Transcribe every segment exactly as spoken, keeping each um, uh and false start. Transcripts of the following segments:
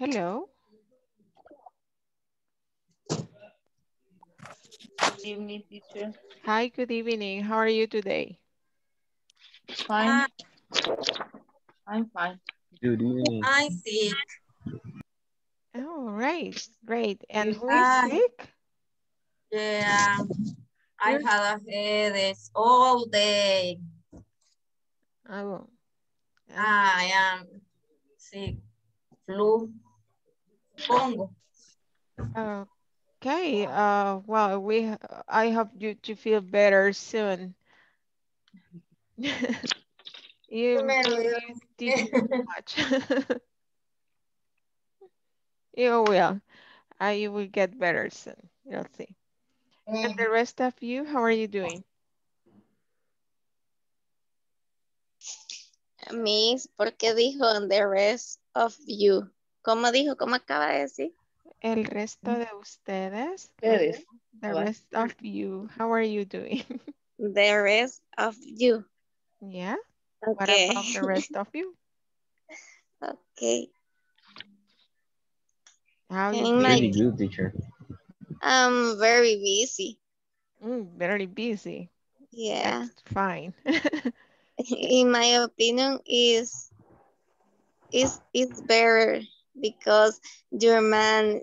Hello. Good evening, teacher. Hi, good evening. How are you today? Fine. I'm fine. Good evening. I'm sick. All right, great. And who is sick? Yeah, I had a headache all day. Oh. I am sick. Flu. Pongo. Okay. Uh. Well, we. I hope you to feel better soon. You did too much. You will. Uh, you will get better soon. You'll see. And the rest of you, how are you doing? Miss, ¿por qué dijo the rest of you? ¿Cómo dijo? ¿Cómo acaba de decir? El resto de ustedes. Ustedes. The rest of you. How are you doing? The rest of you. Yeah. Okay. What about the rest of you? Okay. How you doing? Pretty good, teacher. I'm very busy. Mm, very busy. Yeah. That's fine. In my opinion, is is is better because your man,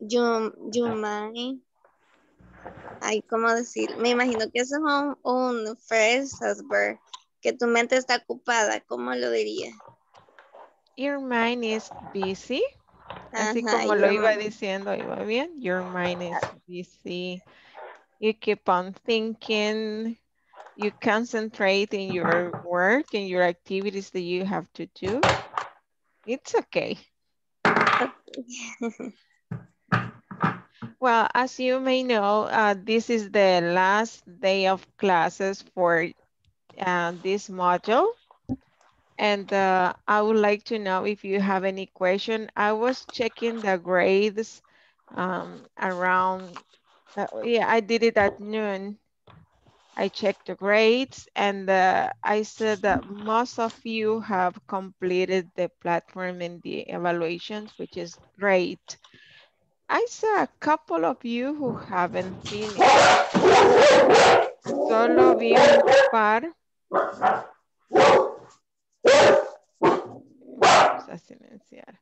your your mind. Ay, cómo decir. Me imagino que eso es un, un phrase, verb, que tu mente está ocupada. ¿Cómo lo diría? Your mind is busy. Así Ajá, como lo iba mind. diciendo, iba bien. Your mind is busy. You keep on thinking. You concentrate in your work and your activities that you have to do. It's okay. Well, as you may know, uh, this is the last day of classes for uh, this module. And uh, I would like to know if you have any question. I was checking the grades um, around, uh, yeah, I did it at noon. I checked the grades and uh, I said that most of you have completed the platform and the evaluations, which is great. I saw a couple of you who haven't finished. Solo vi un par. Vamos a silenciar.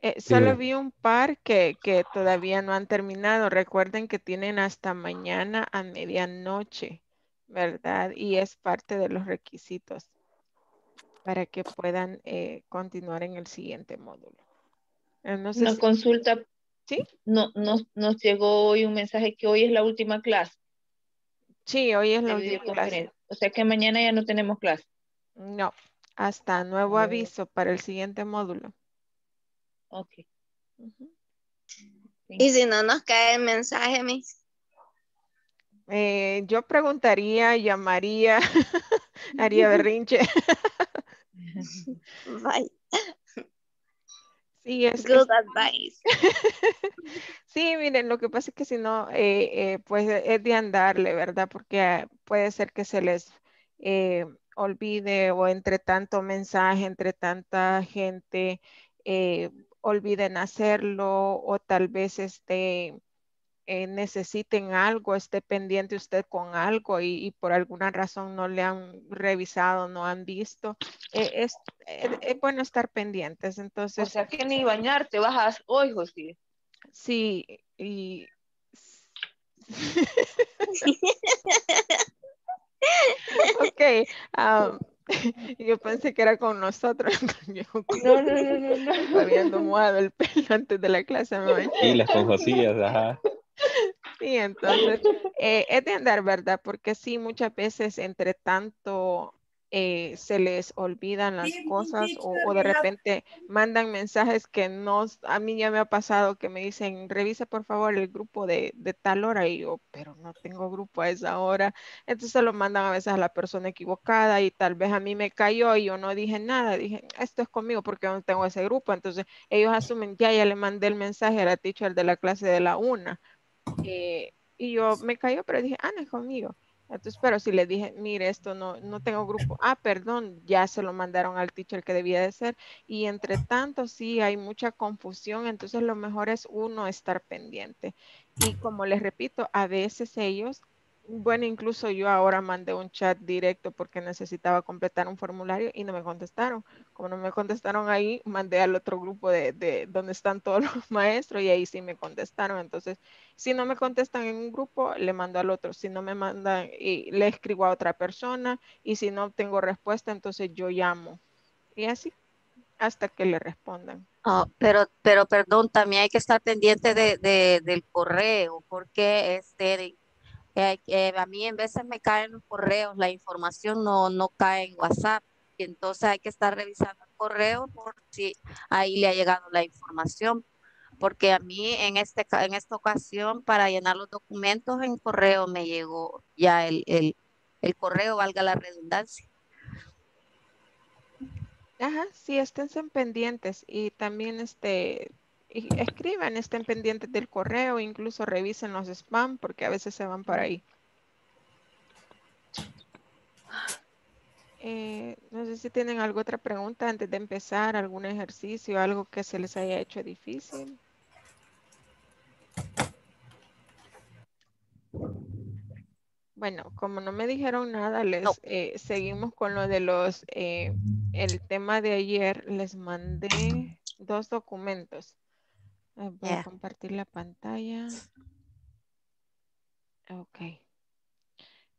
Eh, solo vi un par que, que todavía no han terminado. Recuerden que tienen hasta mañana a medianoche. ¿Verdad? Y es parte de los requisitos para que puedan eh, continuar en el siguiente módulo. No sé nos si... consulta. ¿Sí? No, nos, nos llegó hoy un mensaje que hoy es la última clase. Sí, hoy es la última clase. O sea que mañana ya no tenemos clase. No, hasta nuevo Muy aviso bien. Para el siguiente módulo. Ok. Uh-huh. ¿Y si no nos cae el mensaje, Miss? Eh, yo preguntaría, llamaría, haría berrinche. Bye. Sí, es Good que... advice. Sí, miren, lo que pasa es que si no, eh, eh, pues es de andarle, ¿verdad? Porque puede ser que se les eh, olvide o entre tanto mensaje, entre tanta gente, eh, olviden hacerlo o tal vez este... Eh, necesiten algo, esté pendiente usted con algo y, y por alguna razón no le han revisado, no han visto, eh, es, eh, es bueno estar pendientes. Entonces, o sea que ni bañarte bajas hoy, José. Sí, y ok, um, yo pensé que era con nosotros. No, no, no, no, no. Habiendo mojado el pelo antes de la clase me bañé. Y las conjosillas, ajá. Sí, entonces eh, es de andar, ¿verdad? Porque sí, muchas veces entre tanto eh, se les olvidan las cosas o, o de repente mandan mensajes que no, a mí ya me ha pasado que me dicen, revisa por favor el grupo de, de tal hora y yo, pero no tengo grupo a esa hora. Entonces lo mandan a veces a la persona equivocada y tal vez a mí me cayó y yo no dije nada, dije, esto es conmigo porque yo no tengo ese grupo. Entonces ellos asumen, ya, ya le mandé el mensaje a la teacher de la clase de la una. Eh, y yo me cayó, pero dije, ah, no es conmigo. Entonces, pero si le dije, mire, esto no, no tengo grupo. Ah, perdón, ya se lo mandaron al teacher que debía de ser. Y entre tanto, sí, hay mucha confusión. Entonces, lo mejor es uno estar pendiente. Y como les repito, a veces ellos, bueno, incluso yo ahora mandé un chat directo porque necesitaba completar un formulario y no me contestaron. Como no me contestaron ahí, mandé al otro grupo de, de donde están todos los maestros y ahí sí me contestaron. Entonces, si no me contestan en un grupo, le mando al otro. Si no me mandan, y le escribo a otra persona. Y si no obtengo respuesta, entonces yo llamo. Y así, hasta que le respondan. Oh, pero, pero, perdón, también hay que estar pendiente de, de, del correo. Porque este, eh, eh, a mí en veces me caen los correos. La información no, no cae en WhatsApp. Entonces hay que estar revisando el correo por si ahí le ha llegado la información. Porque a mí en, este, en esta ocasión para llenar los documentos en correo me llegó ya el, el, el correo, valga la redundancia. Ajá, sí, estén pendientes y también este, y escriban, estén pendientes del correo, incluso revisen los spam porque a veces se van para ahí. Eh, no sé si tienen alguna otra pregunta antes de empezar, algún ejercicio, algo que se les haya hecho difícil. Bueno, como no me dijeron nada, les no. eh, seguimos con lo de los, eh, el tema de ayer, les mandé dos documentos. Eh, voy yeah. a compartir la pantalla. Ok.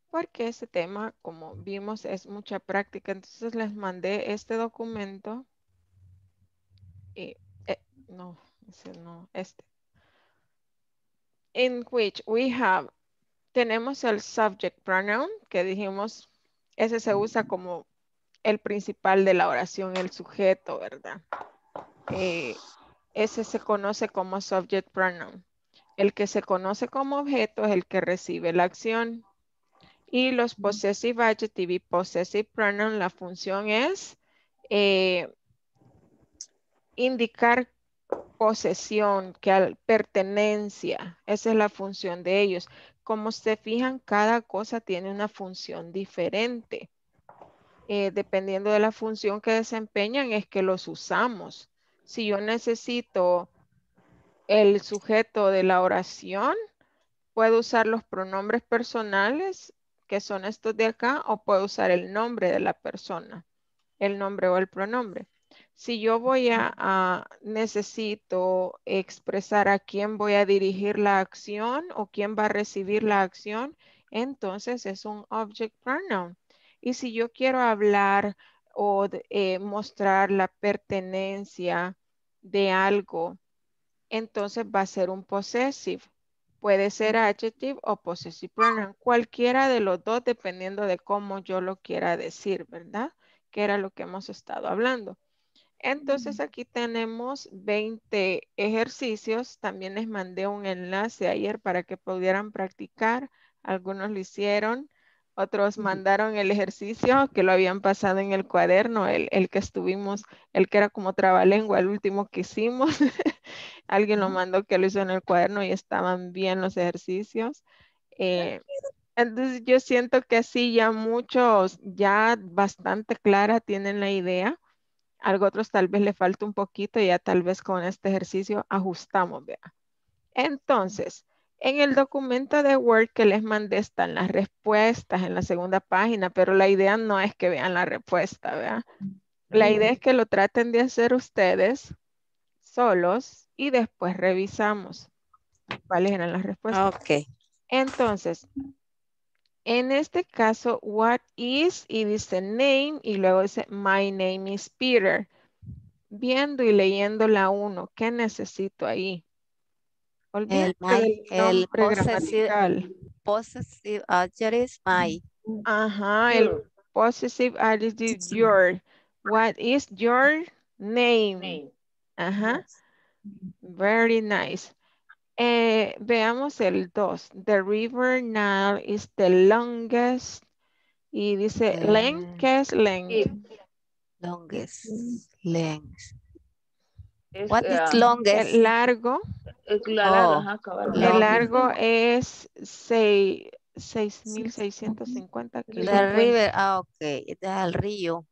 Porque ese tema, como vimos, es mucha práctica. Entonces les mandé este documento. Y, eh, no, ese no, este. In which we have, tenemos el subject pronoun que dijimos, ese se usa como el principal de la oración, el sujeto, ¿verdad? Eh, ese se conoce como subject pronoun. El que se conoce como objeto es el que recibe la acción. Y los possessive adjective y possessive pronoun, la función es eh, indicar posesión, que al, pertenencia. Esa es la función de ellos. Como se fijan, cada cosa tiene una función diferente. Eh, dependiendo de la función que desempeñan es que los usamos. Si yo necesito el sujeto de la oración, puedo usar los pronombres personales, que son estos de acá, o puedo usar el nombre de la persona, el nombre o el pronombre. Si yo voy a, a necesito expresar a quién voy a dirigir la acción o quién va a recibir la acción, entonces es un object pronoun. Y si yo quiero hablar o eh, mostrar la pertenencia de algo, entonces va a ser un possessive. Puede ser adjective o possessive pronoun, cualquiera de los dos dependiendo de cómo yo lo quiera decir, ¿verdad? Que era lo que hemos estado hablando. Entonces aquí tenemos veinte ejercicios. También les mandé un enlace ayer para que pudieran practicar. Algunos lo hicieron, otros mandaron el ejercicio que lo habían pasado en el cuaderno, el, el que estuvimos, el que era como trabalengua, el último que hicimos. Alguien lo mandó que lo hizo en el cuaderno y estaban bien los ejercicios. Eh, entonces yo siento que así ya muchos, ya bastante clara tienen la idea. Algo otros tal vez le falta un poquito y ya tal vez con este ejercicio ajustamos, ¿verdad? Entonces, en el documento de Word que les mandé están las respuestas en la segunda página, pero la idea no es que vean la respuesta, ¿verdad? La idea es que lo traten de hacer ustedes solos. Y después revisamos cuáles eran las respuestas. Ok. Entonces, en este caso, what is, y dice name, y luego dice my name is Peter. Viendo y leyendo la uno, ¿qué necesito ahí? Olvídate el, el nombre gramatical. Possessive adjective is my. Ajá, el possessive adjective your. What is your name? name. Ajá. Very nice. Eh, veamos el dos. The river Nile is the longest. Y dice uh, length, length. Longest, length. Es, What uh, is longest? El largo. El largo, oh, ajá, el largo es, say, seis mil seiscientos cincuenta kilómetros. The river, ah, ok. El río.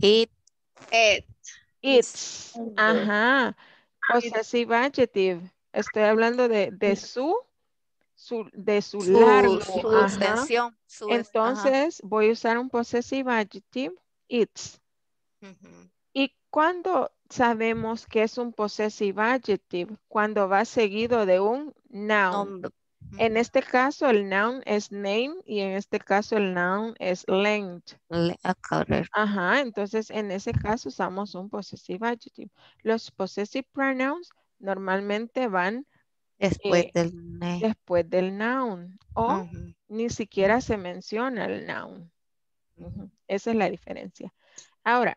It. It. It's. Ajá. Possessive adjective. Estoy hablando de, de su, su, de su, su largo. Su extensión. Su, entonces, ajá, voy a usar un possessive adjective. It's. Uh-huh. Y cuando sabemos que es un possessive adjective, cuando va seguido de un noun. No. En este caso el noun es name y en este caso el noun es length. Le Ajá, entonces en ese caso usamos un possessive adjective. Los possessive pronouns normalmente van después, eh, del, name. después del noun o uh-huh. ni siquiera se menciona el noun. Uh-huh. Esa es la diferencia. Ahora,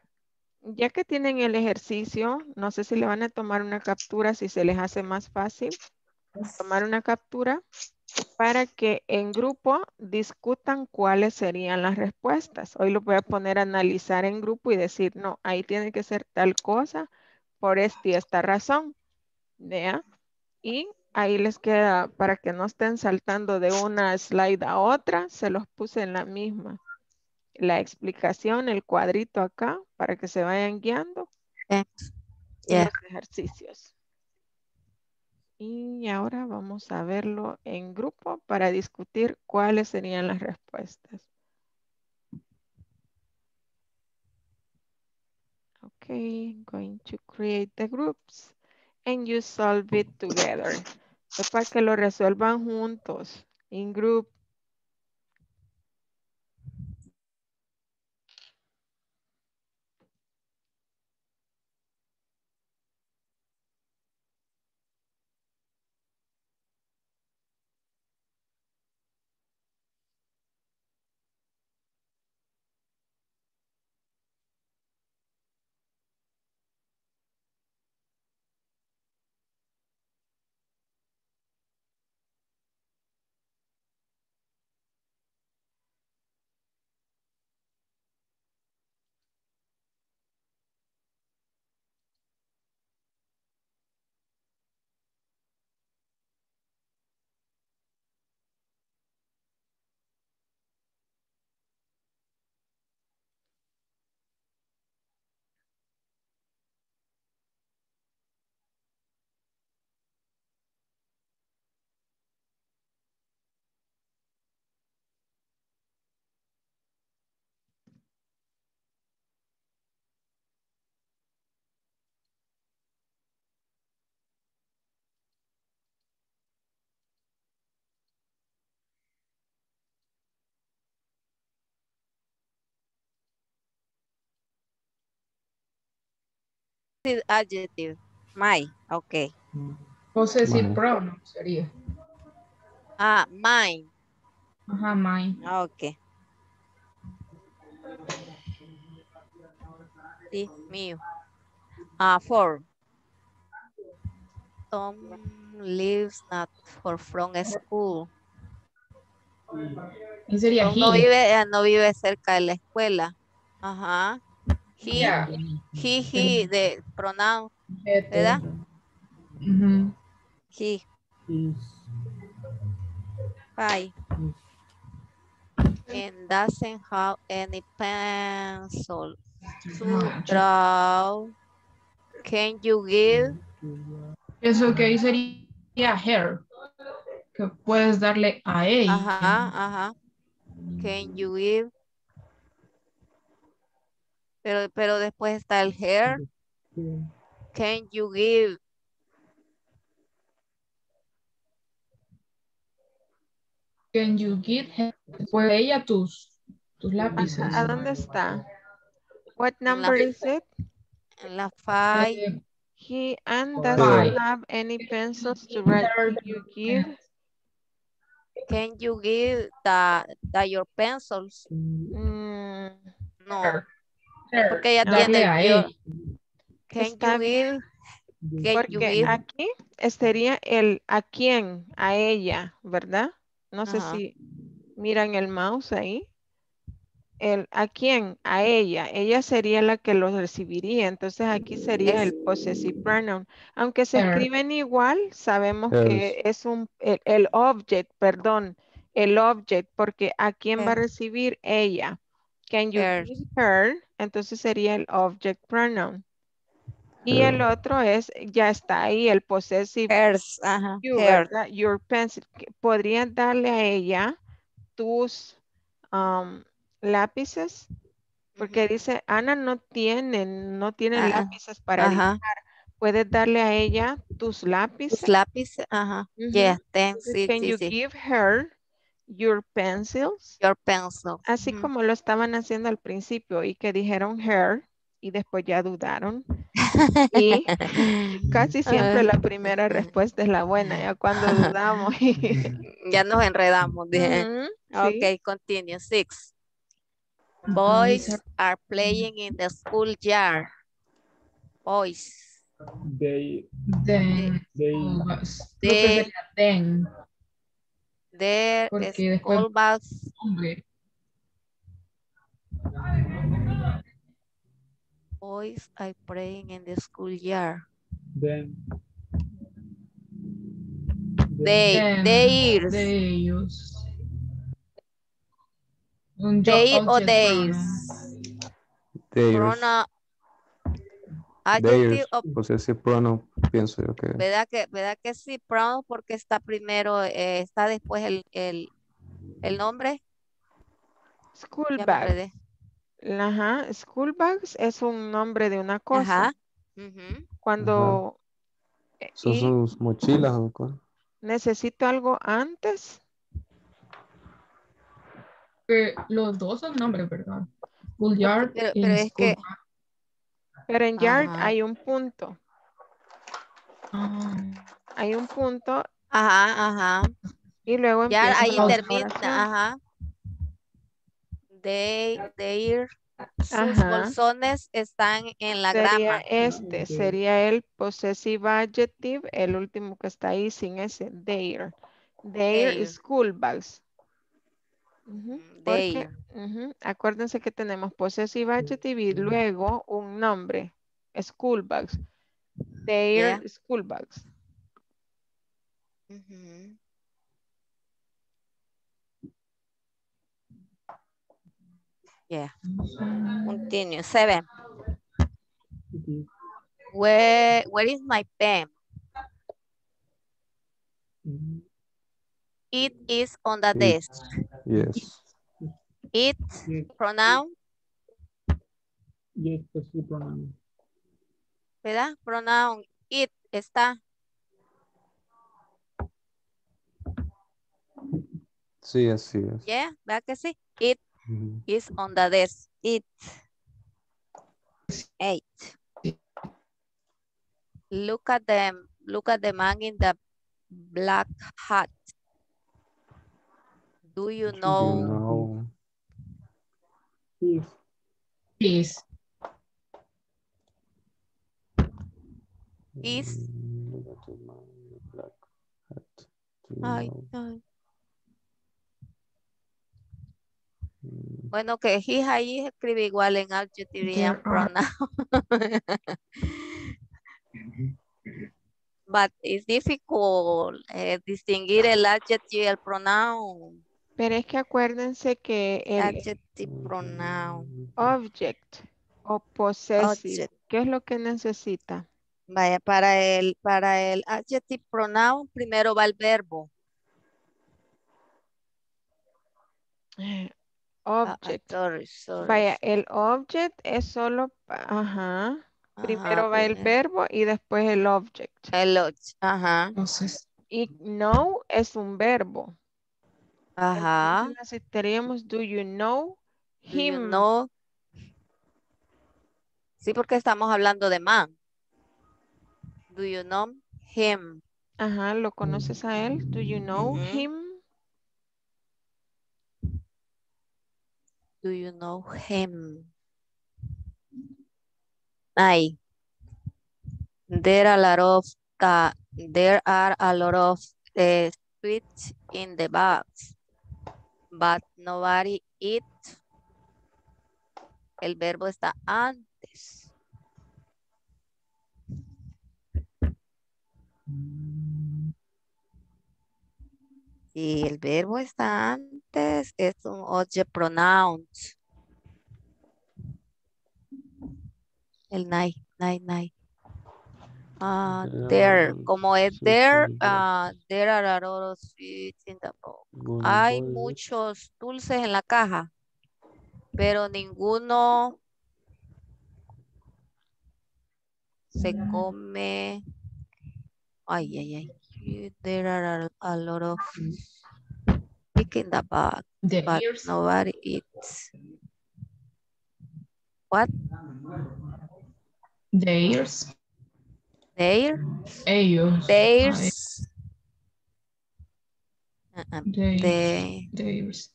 ya que tienen el ejercicio, no sé si le van a tomar una captura si se les hace más fácil. Tomar una captura para que en grupo discutan cuáles serían las respuestas. Hoy lo voy a poner a analizar en grupo y decir, no, ahí tiene que ser tal cosa por esta y esta razón. ¿Vea? Y ahí les queda, para que no estén saltando de una slide a otra, se los puse en la misma. La explicación, el cuadrito acá, para que se vayan guiando. Yeah. Yeah. Los ejercicios. Y ahora vamos a verlo en grupo para discutir cuáles serían las respuestas. Okay, going to create the groups and you solve it together. Es para que lo resuelvan juntos, in group. Adjective, my, ok. Possessive pronoun sería. Ah, mine. Ajá, mine. Ok. Sí, mío. Ah, for. Tom leaves not for from school. ¿Y sería no, no vive, no vive cerca de la escuela. Ajá. He, yeah. he, he, the pronoun, ¿verdad? Mm-hmm. He. Bye. And doesn't have any pencil to draw. Can you give? Eso que ahí sería her. Que puedes darle a ella. Ajá, ajá. Can you give? Pero, pero después está el hair. Can you give? Can you give her? Pues ella tus, tus lápices. ¿A dónde está? What number la, is it? En la five. He and doesn't have any pencils to write. Can you give? Can you give the, the your pencils? Mm, no. Porque ella tiene el porque aquí estaría el a quién, a ella, ¿verdad? No sé uh-huh. si miran el mouse ahí. El a quién, a ella. Ella sería la que los recibiría. Entonces aquí sería el possessive pronoun. Aunque se escriben igual, sabemos que es un el, el object, perdón, el object, porque ¿a quién va a recibir ella? Can you her. Give her? Entonces sería el object pronoun. Y el otro es, ya está ahí, el possessive. Hers, ajá. You, your pencil. ¿Podrías darle a ella tus um, lápices? Porque dice, Ana no tiene, no tiene ajá. lápices para ajá. dibujar. ¿Puedes darle a ella tus lápices? Tus lápices, ajá. Uh-huh. Yeah, thanks. Sí, can sí, you sí. give her your pencils? Your pencil. Así mm. como lo estaban haciendo al principio y que dijeron her y después ya dudaron. Y casi siempre la primera respuesta es la buena, ya cuando dudamos. Ya nos enredamos, dije. Mm-hmm, ok, sí. Continue. Six. Boys are playing in the school yard. Boys. They, they, they, they, they, they, porque school bus. Hombre. Boys are playing in the school yard. Then. They, them, they, they use. They or they. They use. Adjective o possessive pronoun, pienso yo que. ¿Verdad que, verdad que sí, pronoun? Porque está primero, eh, está después el, el, el nombre. School ya bags. Ajá, school bags es un nombre de una cosa. Ajá. Uh-huh. Cuando. Ajá. Son y, sus mochilas o cosas. Necesito algo antes. Eh, los dos son nombres, ¿verdad? School yard. Pero, pero es que. Bag. Pero en yard ajá. hay un punto. Ajá. Hay un punto. Ajá, ajá. Y luego ya ahí termina. Ajá. They, their, ajá. Sus bolsones están en la sería grama. Este sería el possessive adjective, el último que está ahí sin ese. Their. Their, their. School bags. Uh-huh. Porque, uh-huh, acuérdense que tenemos possessive adjective y luego un nombre, school bags, their yeah. school bags. Uh-huh. Yeah. Continue. Seven. Where, where is my pen? It is on the desk. Yes. It, yes. Pronoun. Yes, possessive pronoun. ¿Verdad? Pronoun. It está. Sí, así es. Yeah, ¿verdad que sí? It mm-hmm. is on the desk. It. Eight. Look at them. Look at the man in the black hat. Do you know? Please. Please. Is. Ay, ay. Bueno, que his ahí escribe igual en adjetivo pronoun. But it's difficult eh, distinguir el adjetivo y el pronoun. Pero es que acuérdense que el adjective pronoun, object o possessive, object. ¿Qué es lo que necesita? Vaya, para el, para el adjective pronoun primero va el verbo. Object. Ah, sorry, sorry. Vaya, el object es solo, ajá, ajá primero va bien. El verbo y después el object. El object, ajá. Entonces, y know es un verbo. Ajá. Necesitaríamos, do you know him? Do you know? Sí, porque estamos hablando de man. Do you know him? Ajá, ¿lo conoces a él? Do you know mm-hmm. him? Do you know him? Ay. There are a lot of, uh, there are a lot of uh, sweets in the box. But nobody eat. El verbo está antes. Ya. Si el verbo está antes, es un object pronoun. El night, night, night. Uh, there, como es there, uh, there are a lot of sweets in the box. Hay muchos dulces en la caja, pero ninguno se come. Ay, ay, ay. There are a lot of pick in the bag, the but ears. Nobody eats. What? The ears. There? Ellos. Theirs. Uh -uh. They, theirs.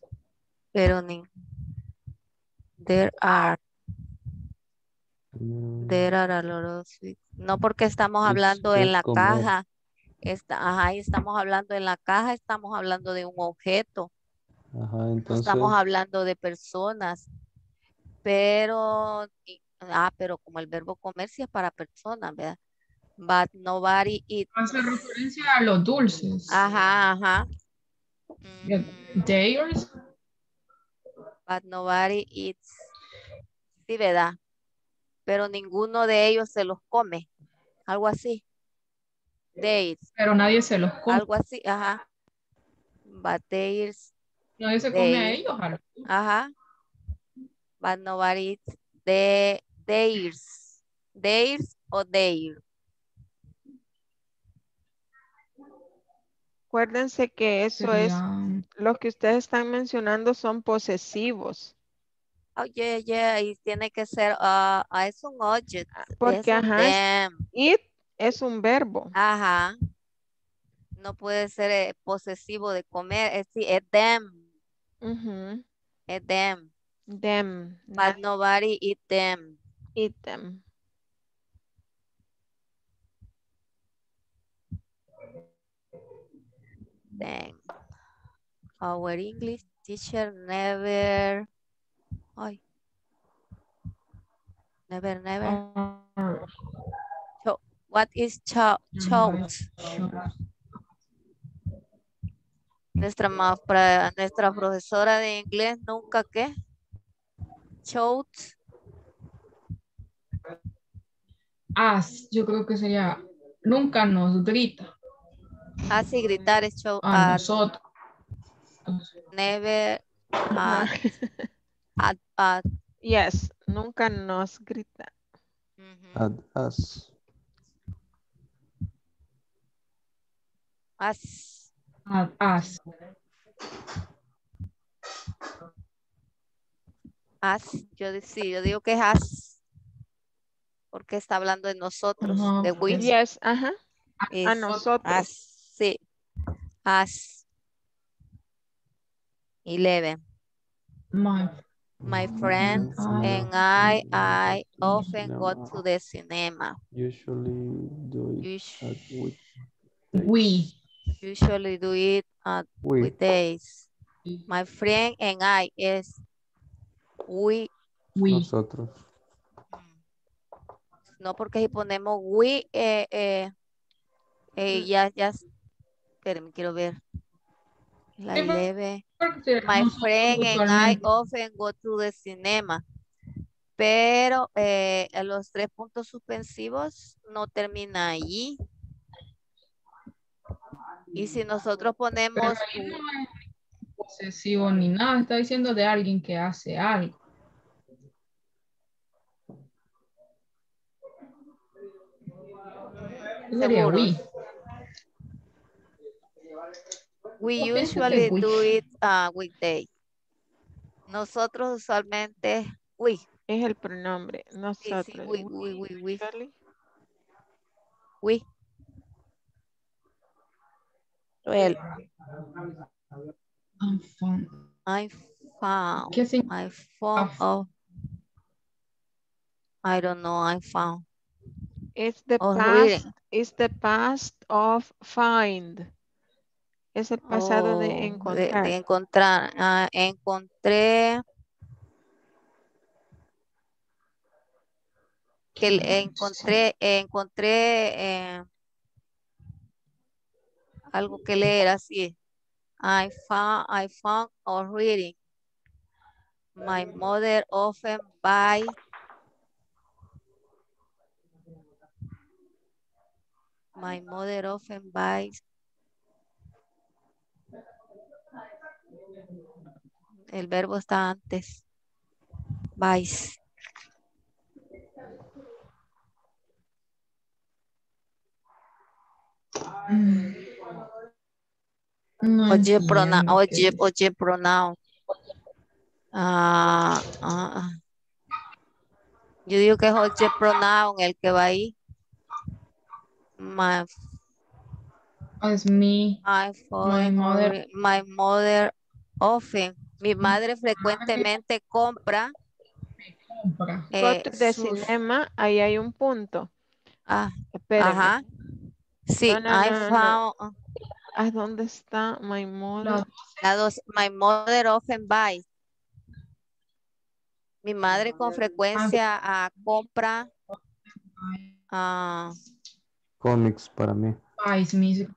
Pero ni. There are. There are a lot of sweets. No porque estamos hablando en la caja. Está, ajá, estamos hablando en la caja. Estamos hablando de un objeto. Ajá, entonces. Estamos hablando de personas. Pero. Ah, pero como el verbo comer sí es para personas, ¿verdad? But nobody eats. Hace referencia a los dulces. Ajá, ajá. Theirs. But nobody eats. Sí, ¿verdad? Pero ninguno de ellos se los come. Algo así. Theirs. Pero nadie se los come. Algo así, ajá. But theirs. Nadie se come a ellos. A los... Ajá. But nobody eats. De, theirs. Theirs o theirs. Acuérdense que eso es, los que ustedes están mencionando son posesivos. Oh, yeah, yeah, y tiene que ser, uh, es un object. Porque, es ajá, un it es un verbo. Ajá. No puede ser eh, posesivo de comer, es, sí, es them. Uh-huh. Es them. Them. But no. Nobody eat them. Eat them. Then our English teacher never, ay, never, never. So, what is chow? Nuestra ma pra, nuestra profesora de inglés nunca qué chow. As, yo creo que sería nunca nos grita. Así gritar es show a nosotros. Never uh, at, at. Yes, nunca nos grita. Mm-hmm. At us. Us. At us. Us. Yo, sí, yo digo que es us. Porque está hablando de nosotros. Uh-huh. De we. Yes, ajá. Uh-huh. A nosotros. Us. Sí, as eleven. My, My friends I, and I, I often cinema. Go to the cinema. Usually do it Us at weekdays. We. Usually do it at we. weekdays. My friend and I is we. We. Nosotros. No, porque si ponemos we, eh, eh, eh, ya, ya. Esperen, quiero ver. La leve. My friend and I often go to the cinema. Pero eh, los tres puntos suspensivos no termina allí. Y si nosotros ponemos... Pero ahí no es posesivo ni nada. Está diciendo de alguien que hace algo. Seguro. We usually do it uh, weekday. Nosotros usualmente we. Es el pronombre. Nosotros. Sí, sí, we, we, we, we, we. We. Well. I'm found. I found. I found. Oh. I don't know. I found. It's the oh, past. Reading. It's the past of find. Es el pasado oh, de encontrar. De, de encontrar. Ah, encontré. Que encontré, encontré eh, algo que leer así. I found, I found or reading. My mother often buys My mother often buys El verbo está antes. Buys. No oye, pronoun. Oye, oye, pronoun. Ah, ah. Yo digo que es oye, pronoun el que va ahí. My, es mi, my, my mother, my mother often, mi madre frecuentemente compra, compra. Eh, de sus... cinema, ahí hay un punto. Ah, espérame. Ajá. Sí, no, no, I no, found. No. ¿A dónde está my mother? La dos, my mother often buys. Mi madre con frecuencia ah, compra. Ah, cómics para mí. Ay, sí, me que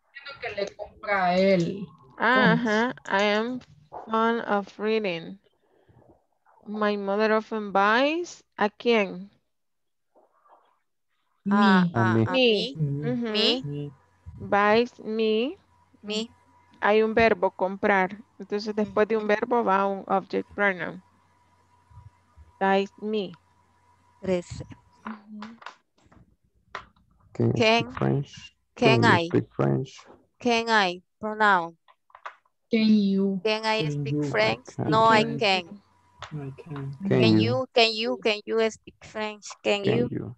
le compra a él. Ajá, I am fond of reading. My mother often buys. ¿A quién? Me. Ah, a mí. Me. Me. Uh-huh. Me. Buys me. Me. Hay un verbo, comprar. Entonces después de un verbo va un object pronoun. Buys me. Trece. Uh-huh. Can, can, French? can, can I speak French? Can I pronoun? Can you? Can I can speak you, French? Can, no, can, I can. I can. Can, can you? Can you? Can you speak French? Can, can you? you?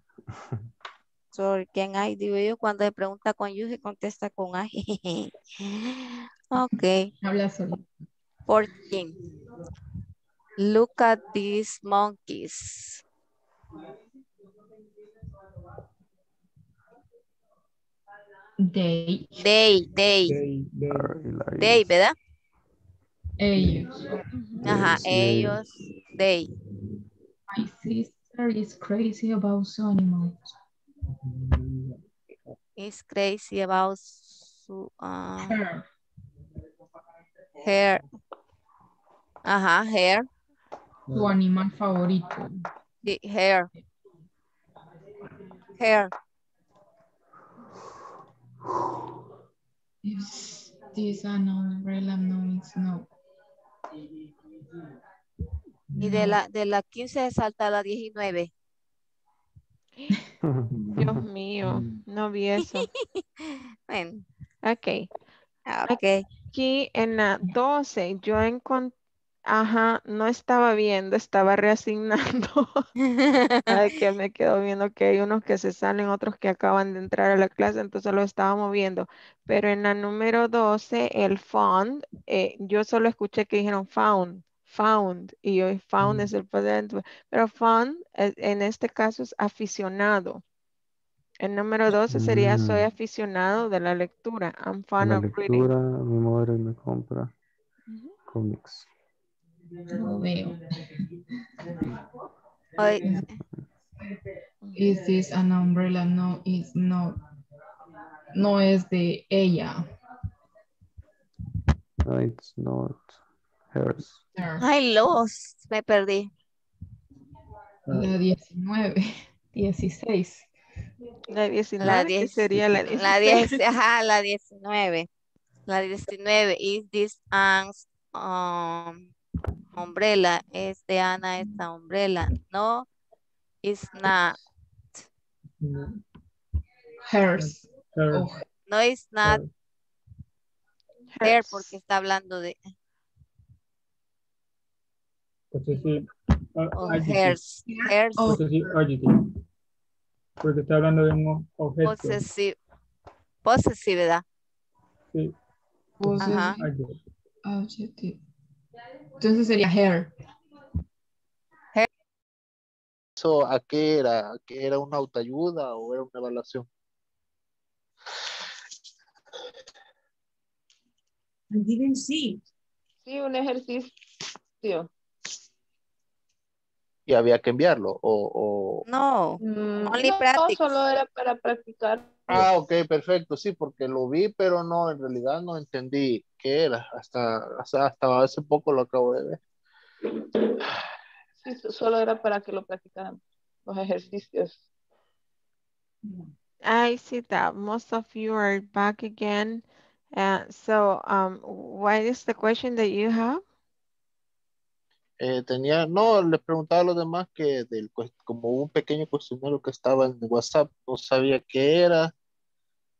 Sorry, can I? Digo yo cuando se pregunta con you, se contesta con I. Okay. Habla solo. Fourteen. Look at these monkeys. They. They, they. They, they. they ¿verdad? Ellos. Ajá, ellos. They. My sister is crazy about animals. Is crazy about su, uh, hair. Hair. Ajá, hair. Tu animal favorito. The hair. Hair. Is this an umbrella? No, it's not. Y de la, de la quince salta a la diecinueve. Dios mío, no vi eso. Bueno. Ok. Ok. Aquí en la doce yo encontré, ajá, no estaba viendo, estaba reasignando. Ay, que me quedo viendo que hay unos que se salen, otros que acaban de entrar a la clase, entonces lo estaba moviendo. Pero en la número doce, el found, eh, yo solo escuché que dijeron found, found, y yo found es el presente, pero found en este caso es aficionado. El número doce sería mm. soy aficionado de la lectura. I'm fond of reading. La lectura, mi madre me compra uh-huh. cómics. No veo. Ay. Is this an umbrella? No, it's not. No es de ella. No, it's not hers. I lost. Me perdí. La diecinueve. Dieciséis. La diecinueve. La diez, sería la dieciséis. La diez, ajá, la diecinueve. La diecinueve. Is this an um, umbrella? Es de Ana esta umbrella. No, it's not. Hers. Oh. No, it's not. Her, porque está hablando de... Posesivo. Oh, hers. Hers. Posesivo. Adjetivo. Porque está hablando de un objeto. Posesivo. Posesividad. Sí. Ajá. Adjetivo. Entonces sería hair. hair. So, ¿a qué era? ¿A qué era una autoayuda o era una evaluación? I didn't see. Sí, un ejercicio. ¿Y había que enviarlo? O, o... No, no, only no, solo era para practicar Ah, ok, perfecto, sí, porque lo vi, pero no, en realidad no entendí qué era, hasta, hasta, hasta hace poco lo acabo de ver. Sí, solo era para que lo practicaran, los ejercicios. I see that most of you are back again. Uh, so, um, what is the question that you have? Eh, tenía, no, les preguntaba a los demás que del, como un pequeño cuestionario que estaba en WhatsApp, no sabía qué era,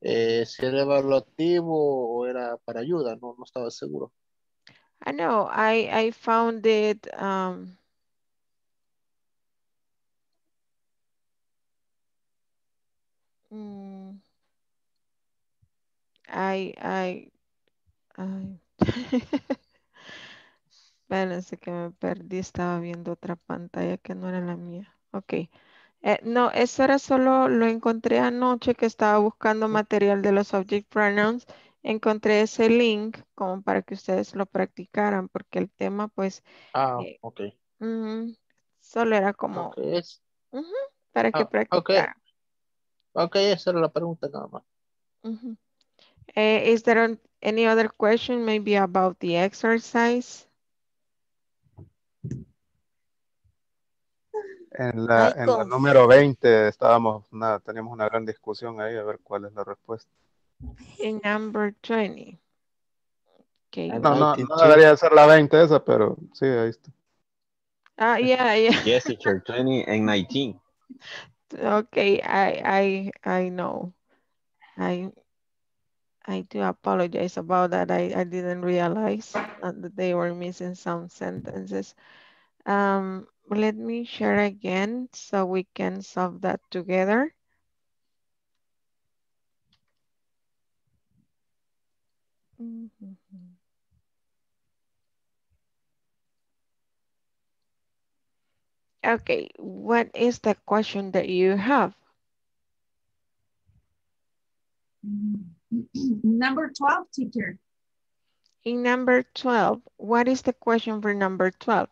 eh, si era evaluativo o era para ayuda, no, no estaba seguro. I know, I, I found it, um, I, I, I, espérense que me perdí, estaba viendo otra pantalla que no era la mía. Ok. Eh, no, eso era solo, lo encontré anoche que estaba buscando material de los subject pronouns. Encontré ese link como para que ustedes lo practicaran porque el tema pues... Ah, eh, ok. Uh-huh, solo era como... Okay. Uh-huh, para ah, que practicaran. Ok, okay, esa era la pregunta nada más. Uh-huh. eh, is there any other question maybe about the exercise? En la, en la número veinte estábamos, nada, teníamos una gran discusión ahí a ver cuál es la respuesta. En number veinte. Okay. No, no, no debería ser la veinte esa, pero sí, ahí está. Ah, yeah, yeah. Yes, teacher, twenty and nineteen. Okay, I, I, I know. I, I do apologize about that. I, I didn't realize that they were missing some sentences. Um, let me share again so we can solve that together. Mm-hmm. Okay, what is the question that you have? Number twelve, teacher. In number twelve, what is the question for number twelve?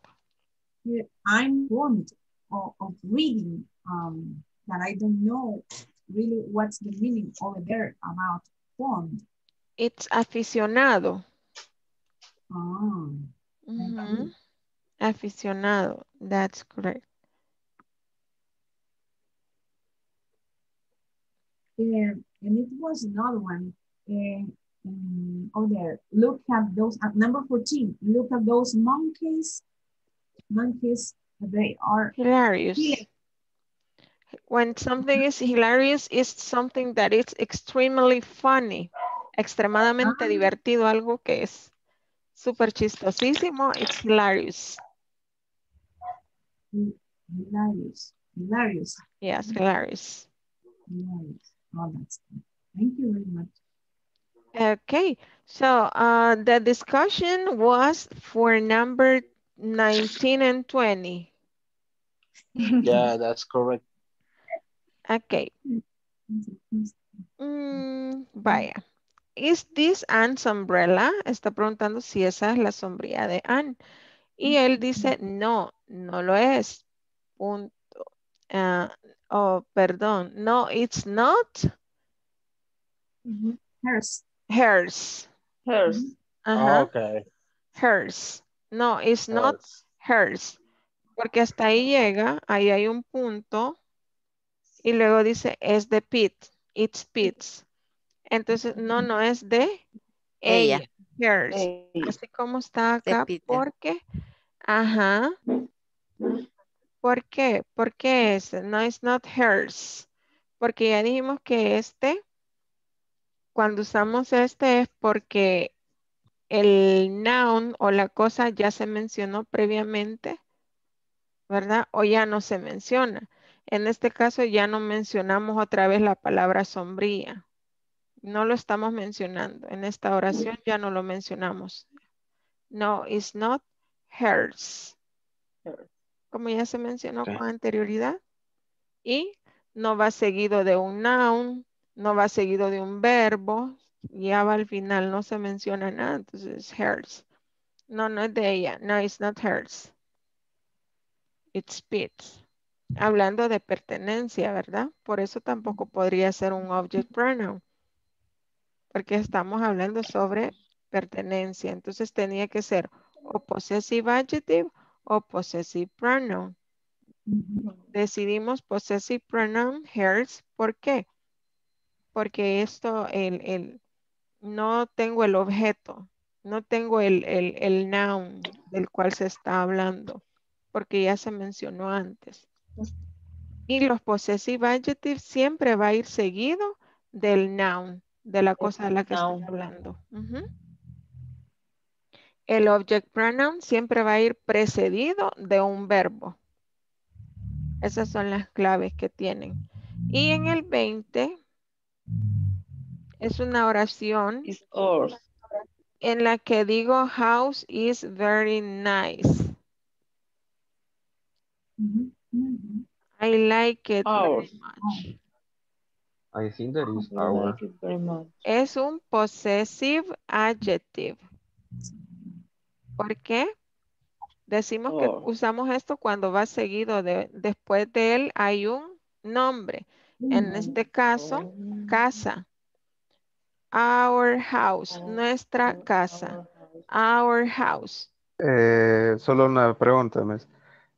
I'm fond of, of reading, um, but I don't know really what's the meaning over there about fond. It's aficionado. Oh. Mm-hmm. Aficionado, that's correct. Yeah, and it was another one. Yeah. Um, over there, look at those, at number fourteen, look at those monkeys. Monkeys, they are hilarious. Yeah. When something is hilarious, it's something that is extremely funny, extremadamente ah. divertido, algo que es súper chistosísimo, it's hilarious. Hilarious, hilarious. Yes, hilarious. Hilarious. Oh, that's good. Thank you very much. Okay, so uh, the discussion was for number nineteen and twenty. Yeah, that's correct. Okay. Mm, vaya. Is this Anne's umbrella? Está preguntando si esa es la sombrilla de Anne. Y él dice, no, no lo es. Punto. Uh, oh, perdón. No, it's not. Mm-hmm. Hers. Hers. Hers. Uh-huh. Oh, okay. Hers. No, it's not hers, porque hasta ahí llega, ahí hay un punto, y luego dice, es de Pete, it's Pete's. Entonces, no, no es de ella, hers. Ella. Así como está acá, porque, ajá, ¿por qué? ¿Por qué es? No, it's not hers, porque ya dijimos que este, cuando usamos este es porque el noun o la cosa ya se mencionó previamente, ¿verdad? O ya no se menciona. En este caso ya no mencionamos otra vez la palabra sombrilla. No lo estamos mencionando. En esta oración ya no lo mencionamos. No, it's not hers. Como ya se mencionó okay. con anterioridad. Y no va seguido de un noun, no va seguido de un verbo. Ya va al final, no se menciona nada, entonces es hers. No, no es de ella. No, it's not hers. It's Pete's. hablando de pertenencia, ¿verdad? Por eso tampoco podría ser un object pronoun, porque estamos hablando sobre pertenencia. Entonces tenía que ser o possessive adjective o possessive pronoun. Decidimos possessive pronoun hers. ¿Por qué? Porque esto, el, el, no tengo el objeto, no tengo el, el, el noun del cual se está hablando, porque ya se mencionó antes. Y los possessive adjectives siempre va a ir seguido del noun, de la cosa de la que estoy hablando. Uh-huh. El object pronoun siempre va a ir precedido de un verbo. Esas son las claves que tienen. Y en el veinte es una oración en la que digo house is very nice. I like it very much. I think that is our. Es un possessive adjective. ¿Por qué? Decimos oh. que usamos esto cuando va seguido de, después de él hay un nombre. En este caso, casa. Our house, nuestra casa. Our house. Eh, solo una pregunta, Miss.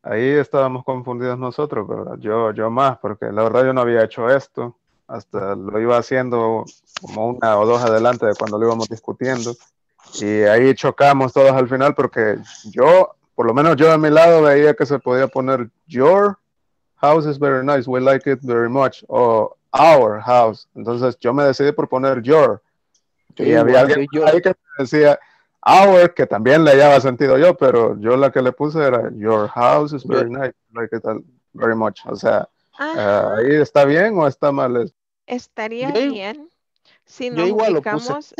Ahí estábamos confundidos nosotros, ¿verdad? Yo, yo más, porque la verdad yo no había hecho esto. Hasta lo iba haciendo como una o dos adelante de cuando lo íbamos discutiendo. Y ahí chocamos todos al final porque yo, por lo menos yo a mi lado, veía que se podía poner your house is very nice, we like it very much, o our house. Entonces yo me decidí por poner your. Sí, y había alguien yo. ahí que decía... Our, que también le hallaba sentido yo, pero yo la que le puse era your house is very nice, like it very much. O sea, uh, ¿ahí está bien o está mal? Estaría yo, bien si nos ubicamos.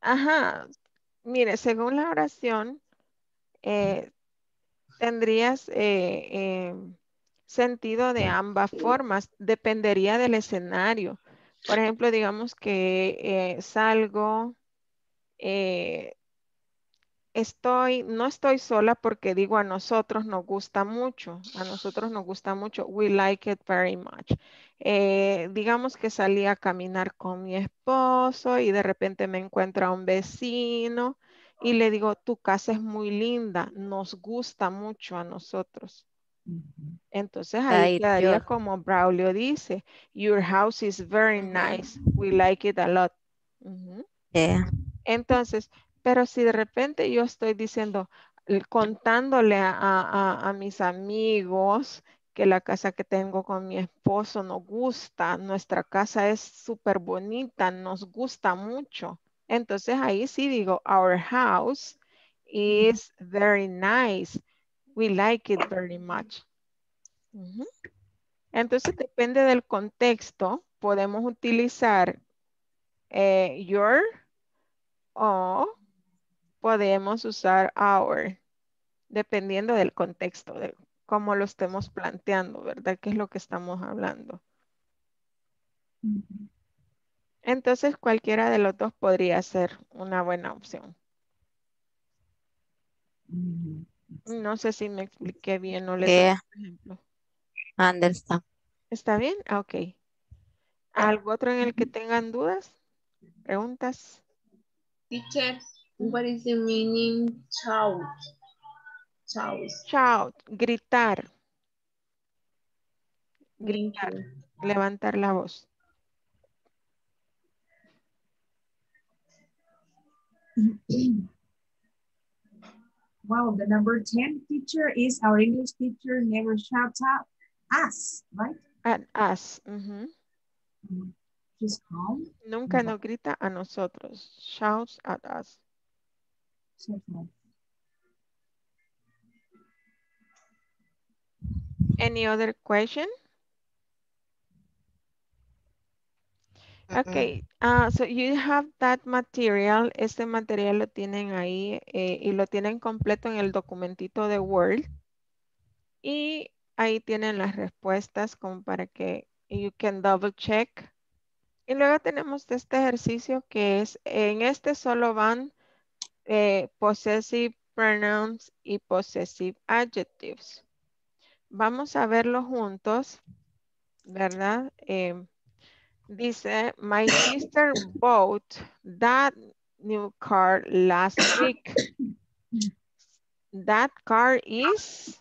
Ajá. Mire, según la oración, eh, tendrías eh, eh, sentido de ambas formas. Dependería del escenario. Por ejemplo, digamos que eh, salgo... Eh, Estoy, no estoy sola porque digo a nosotros nos gusta mucho, a nosotros nos gusta mucho, we like it very much. Eh, digamos que salí a caminar con mi esposo y de repente me encuentro a un vecino y le digo, tu casa es muy linda, nos gusta mucho a nosotros. Entonces ahí quedaría como Braulio dice, your house is very nice, we like it a lot. Uh-huh. Yeah. Entonces... Pero si de repente yo estoy diciendo, contándole a, a, a mis amigos que la casa que tengo con mi esposo nos gusta, nuestra casa es súper bonita, nos gusta mucho. Entonces ahí sí digo, our house is very nice. We like it very much. Uh-huh. Entonces depende del contexto, podemos utilizar eh, your o podemos usar our, dependiendo del contexto, de cómo lo estemos planteando, ¿verdad? ¿Qué es lo que estamos hablando? Entonces, cualquiera de los dos podría ser una buena opción. No sé si me expliqué bien o le doy un ejemplo. Understand. ¿Está bien? Ok. ¿Algo otro en el que tengan dudas? ¿Preguntas? Teacher, what is the meaning shout? Shout. Shout, gritar. Gritar, levantar la voz. Wow, the number ten teacher is our English teacher never shouts at us, right? At us. Mm-hmm. Mm-hmm. Nunca nos grita a nosotros. Shouts at us. Any other question? Okay. Uh, so you have that material. Este material lo tienen ahí eh, y lo tienen completo en el documentito de Word. Y ahí tienen las respuestas como para que you can double check. Y luego tenemos este ejercicio que es, en este solo van eh, possessive pronouns y possessive adjectives. Vamos a verlo juntos, ¿verdad? Eh, dice, my sister bought that new car last week. That car is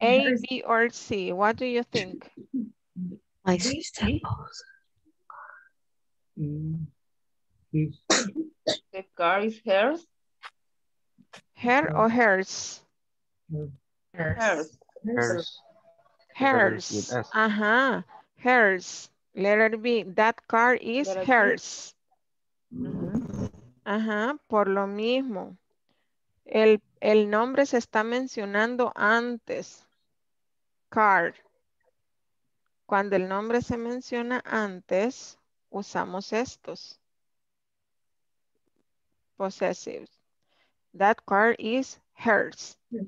A, B, or C. What do you think? My sister bought. The car is hers? Her or hers? Hers. Hers. Hers. Uh-huh. Hers. Letter B. That car is hers. Uh-huh. Ajá, por lo mismo. El, el nombre se está mencionando antes. Car. Cuando el nombre se menciona antes, usamos estos. Possessive. That car is hers. Yeah.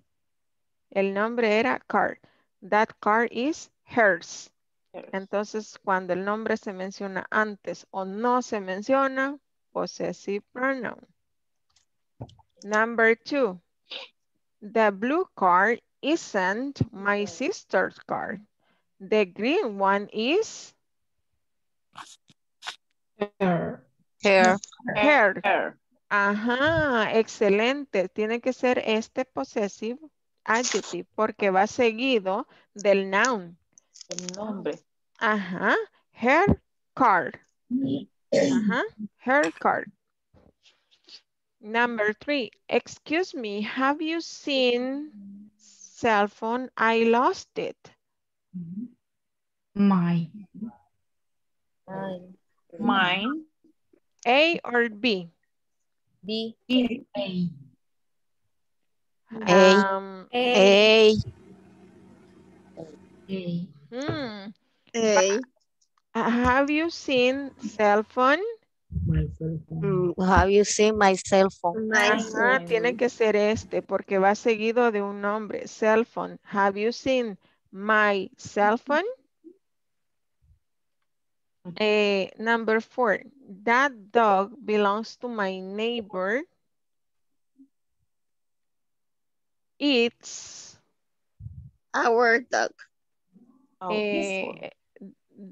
El nombre era car. That car is hers. hers. Entonces, cuando el nombre se menciona antes o no se menciona, possessive pronoun. Number two. The blue car isn't my sister's car. The green one is her. Her. Her. her. Ajá, excelente. Tiene que ser este possessive adjective porque va seguido del noun. El nombre. Ajá, her car. Ajá, her car. Number three. Excuse me, have you seen cell phone? I lost it. Mine. Mine. Mine. A or B? B. A. Um, A. A. A. Hmm. A. Have you seen cell phone? My cell phone. Have you seen my cell phone? My Ajá, phone. Tiene que ser este porque va seguido de un nombre. Cell phone. Have you seen my cell phone? Uh, number four, that dog belongs to my neighbor. It's our dog. Oh, eh,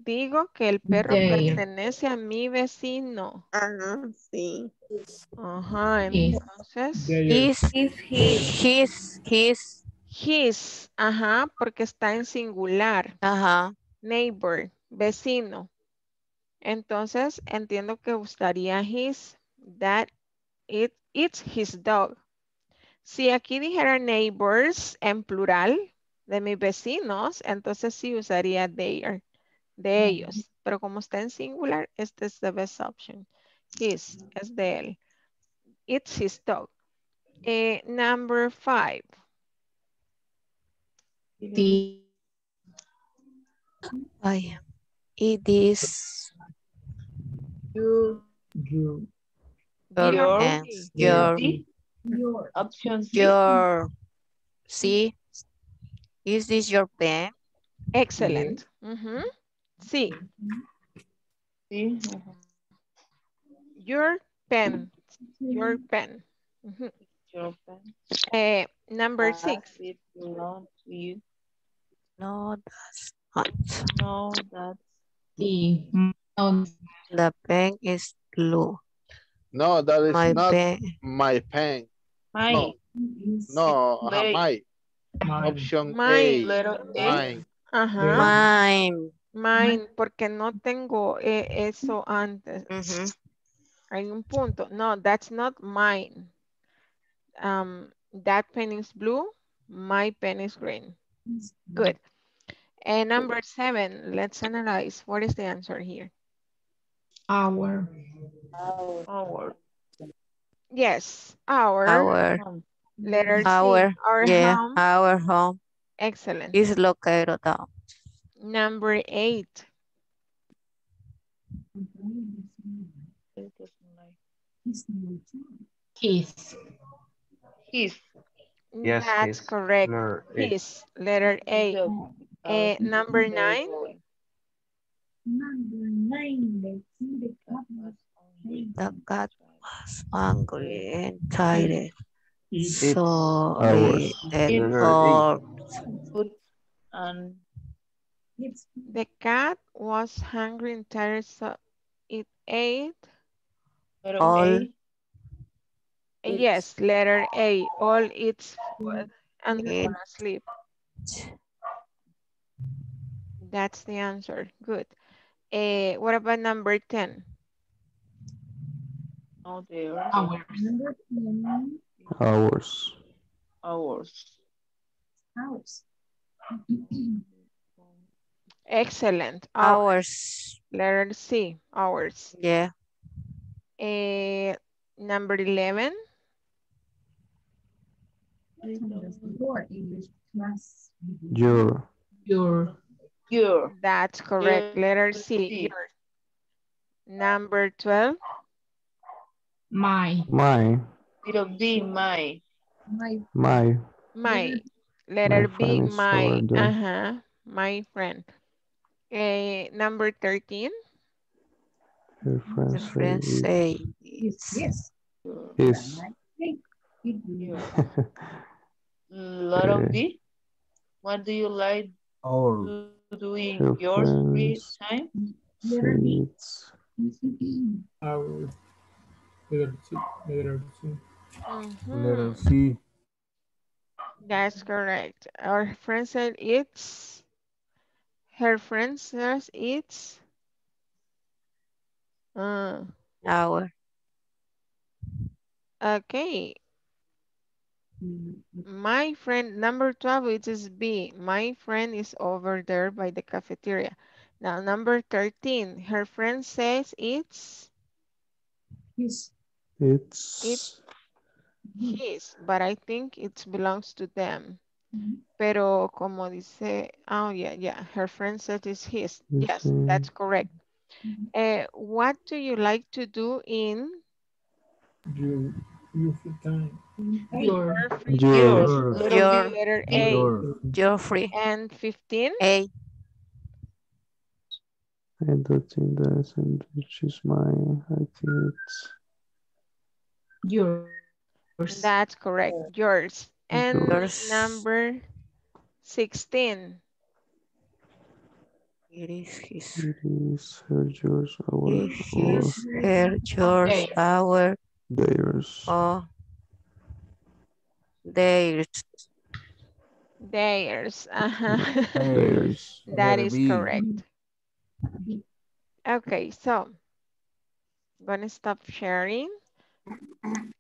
digo que el perro yeah. pertenece a mi vecino. Ajá, uh-huh, sí. Ajá, entonces. His, his, his, his. His, ajá, porque está en singular. Ajá. Neighbor, vecino. Entonces, entiendo que gustaría his, that it, it's his dog. Si aquí dijera neighbors en plural de mis vecinos, entonces sí usaría their, de ellos. Pero como está en singular, esta es the best option. His, es de él. It's his dog. Eh, number five. The... Ay, it is... You, you, your, your, hands, your, your, option C. Your, C. Is this your pen? Excellent. Mm-hmm. C. C. Your pen. Your pen. Mm-hmm. Your pen. Uh, number uh, six. It belongs to you. No, that's not. No, that's D. No, the pen is blue. No, that is my not pen. my pen. My. No, no uh, my. Mine. Option mine. A. Mine. Ajá. Mine. Mine, porque no tengo eh, eso antes. Uh-huh. Hay un punto. No, that's not mine. Um, that pen is blue. My pen is green. Good. And number seven, let's analyze. What is the answer here? Our. Our. Our. Yes, our. Our. Letter C, our, our yeah, home. Our home. Excellent. Is located down. Number eight. His. His. Yes, that's his. Correct. Letter his. Letter A. So, uh, uh, number nine. Number nine, the cat was hungry and tired. It's so hours. Food and the cat was hungry and tired, so it ate all. Yes, letter A. All its food and it fell asleep. That's the answer. Good. Uh, what about number ten? Oh, there. Hours. Hours. Hours. Hours. Excellent. Hours. Letter C. Hours. Yeah. Uh, number eleven. Your. Your. Your. That's correct. Your. Letter C. Your. Number twelve. My. My. It'll be my. My. My. My. Letter B. My. Uh huh. My friend. Uh, number thirteen. Her friends, friends say it's. Yes. Yes. Letter B. What do you like? All. Doing your yours free time? Letter B. Our letter C. Letter C. Mm-hmm. Letter C. That's correct. Our friend said it's. Her friend says it's. Uh, our. Okay. My friend, number twelve, it is B. My friend is over there by the cafeteria. Now, number thirteen, her friend says it's... His. It's... It's his, but I think it belongs to them. Mm-hmm. Pero como dice... Oh, yeah, yeah. Her friend says it's his. Mm-hmm. Yes, that's correct. Mm-hmm. Uh, what do you like to do in... You. Your free time. Your, your, your, letter A. Your, your free. And fifteen? A. I don't think that's and which is mine. I think it's yours. That's correct. Yours. And yours. Number sixteen. It is his. It is her, yours, our. It is her, yours, okay. Our. Theirs. Oh. Theirs. Theirs. Uh-huh. Theirs. That is correct. Okay, so I'm gonna stop sharing.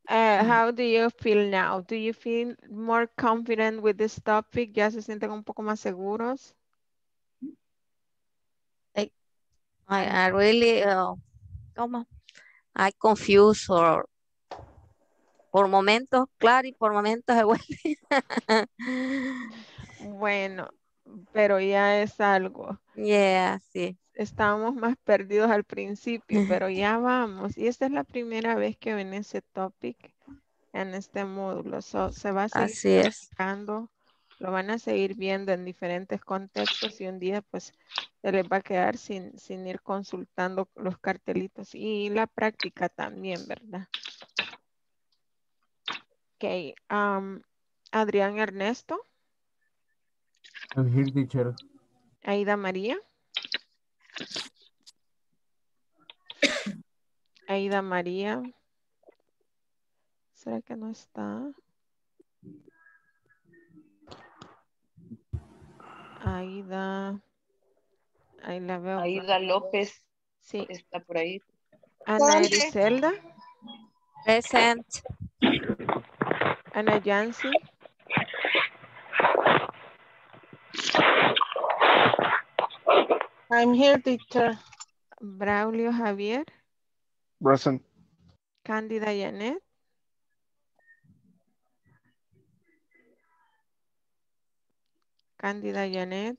Uh, how do you feel now? Do you feel more confident with this topic? ¿Ya se sienten un poco más seguros? I, I really, uh, I confused or por momentos, claro, y por momentos se vuelve. Bueno, pero ya es algo. Yeah, sí. Estábamos más perdidos al principio, pero ya vamos. Y esta es la primera vez que ven ese topic en este módulo. So, se va a seguir. Así es. Lo van a seguir viendo en diferentes contextos y un día pues se les va a quedar sin, sin ir consultando los cartelitos y la práctica también, ¿verdad? Okay, um, Adrián Ernesto. I'm here, teacher. Aida María. Aida María. ¿Será que no está? Aida. Ahí la veo. Aida López. Sí. Está por ahí. Ana Griselda. Present. Ana Yancy. I'm here, teacher. Braulio Javier. Present. Cándida Janet. Cándida Janet.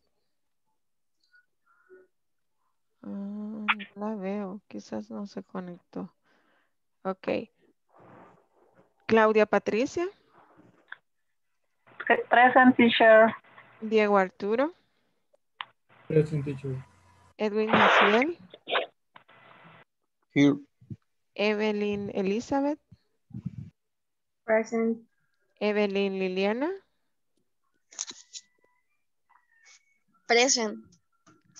Uh, la veo, quizás no se conectó. Ok. Claudia Patricia. Present, teacher. Diego Arturo. Present, teacher. Edwin Maciel. Here. Evelyn Elizabeth. Present. Evelyn Liliana. Present.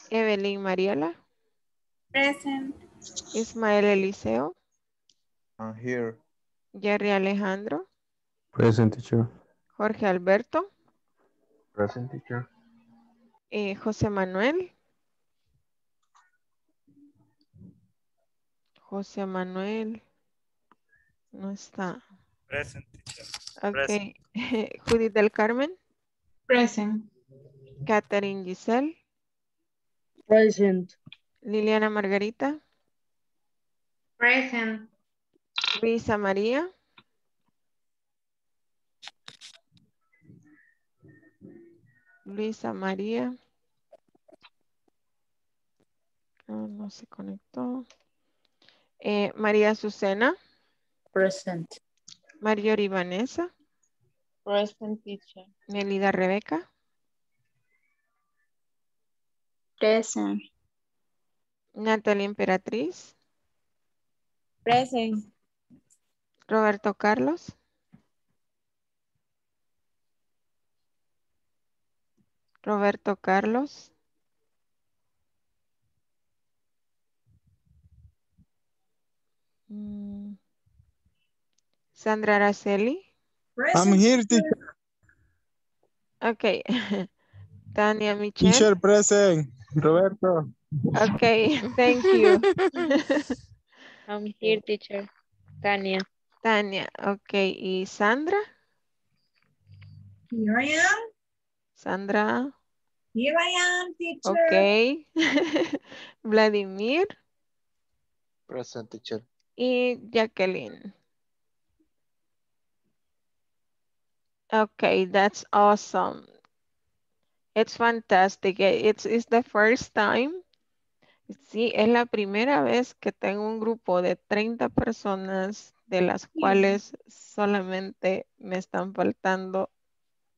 Evelyn Mariela. Present. Ismael Eliseo. I'm here. Jerry Alejandro. Present, teacher. Jorge Alberto. Present, teacher. Eh, José Manuel. José Manuel. No está. Present, teacher. Okay. Present. Judith del Carmen. Present. Catherine Giselle. Present. Liliana Margarita. Present. Luisa María. Luisa María. Oh, no se conectó. Eh, María Azucena. Present. María Oribanesa. Present, teacher. Melida Rebeca. Present. Natalia Emperatriz. Present. Roberto Carlos. Roberto Carlos. Sandra Araceli. Present. I'm here, teacher. Okay. Tania Michelle. Teacher, present. Roberto. Okay, thank you. I'm here, teacher. Tania. Tania, okay. ¿Y Sandra? Here I am. Sandra. Here I am, teacher. Okay. Vladimir. Present, teacher. Y Jacqueline. Okay, that's awesome. It's fantastic. It's, it's the first time. Sí, es la primera vez que tengo un grupo de treinta personas, de las cuales solamente me están faltando